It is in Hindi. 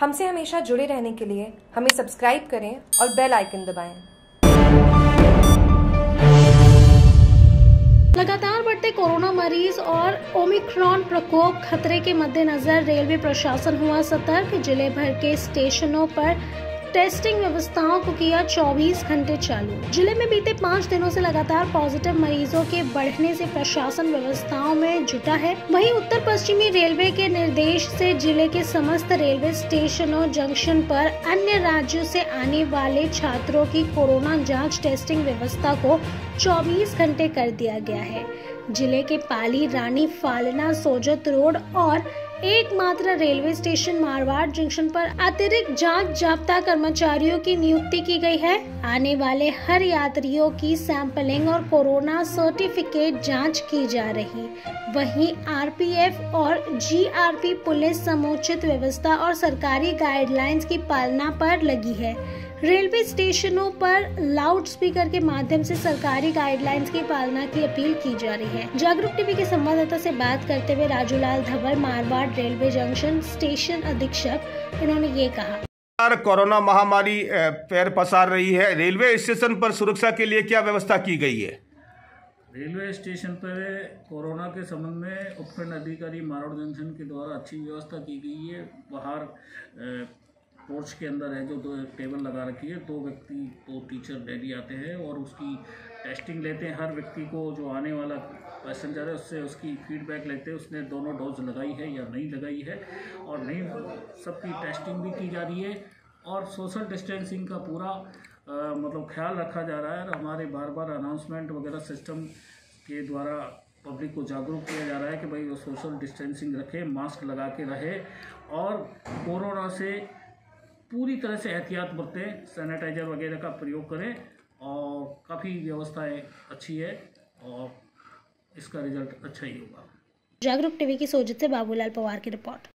हमसे हमेशा जुड़े रहने के लिए हमें सब्सक्राइब करें और बेल आइकन दबाएं। लगातार बढ़ते कोरोना मरीज और ओमिक्रॉन प्रकोप खतरे के मद्देनजर रेलवे प्रशासन हुआ सतर्क। जिले भर के स्टेशनों पर टेस्टिंग व्यवस्थाओं को किया 24 घंटे चालू। जिले में बीते 5 दिनों से लगातार पॉजिटिव मरीजों के बढ़ने से प्रशासन व्यवस्थाओं में जुटा है। वहीं उत्तर पश्चिमी रेलवे के निर्देश से जिले के समस्त रेलवे स्टेशनों जंक्शन पर अन्य राज्यों से आने वाले छात्रों की कोरोना जांच टेस्टिंग व्यवस्था को 24 घंटे कर दिया गया है। जिले के पाली, रानी फालना, सोजत रोड और एकमात्र रेलवे स्टेशन मारवाड़ जंक्शन पर अतिरिक्त जांच जाब्ता कर्मचारियों की नियुक्ति की गई है। आने वाले हर यात्रियों की सैंपलिंग और कोरोना सर्टिफिकेट जांच की जा रही। वहीं आरपीएफ और जीआरपी पुलिस समुचित व्यवस्था और सरकारी गाइडलाइंस की पालना पर लगी है। रेलवे स्टेशनों पर लाउड स्पीकर के माध्यम से सरकारी गाइडलाइंस की पालना की अपील की जा रही है। जागरूक टीवी के संवाददाता से बात करते हुए राजूलाल धवल, मारवाड़ रेलवे जंक्शन स्टेशन अधीक्षक, उन्होंने ये कहा। कोरोना महामारी पैर पसार रही है, रेलवे स्टेशन पर सुरक्षा के लिए क्या व्यवस्था की गई है? रेलवे स्टेशन पर कोरोना के संबंध में उपखंड अधिकारी मारवाड़ जंक्शन के द्वारा अच्छी व्यवस्था की गई है। बाहर कोच के अंदर है जो 2 टेबल लगा रखी है, 2 व्यक्ति 2 टीचर डेली आते हैं और उसकी टेस्टिंग लेते हैं। हर व्यक्ति को जो आने वाला पैसेंजर है उससे उसकी फीडबैक लेते हैं, उसने दोनों डोज लगाई है या नहीं लगाई है, और नहीं सबकी टेस्टिंग भी की जा रही है और सोशल डिस्टेंसिंग का पूरा मतलब ख्याल रखा जा रहा है। और हमारे बार बार अनाउंसमेंट वगैरह सिस्टम के द्वारा पब्लिक को जागरूक किया जा रहा है कि भाई वो सोशल डिस्टेंसिंग रखे, मास्क लगा के रहे और कोरोना से पूरी तरह से एहतियात बरतें, सैनिटाइजर वगैरह का प्रयोग करें और काफ़ी व्यवस्थाएं अच्छी है और इसका रिजल्ट अच्छा ही होगा। जागरूक टीवी की सोजत से बाबूलाल पवार की रिपोर्ट।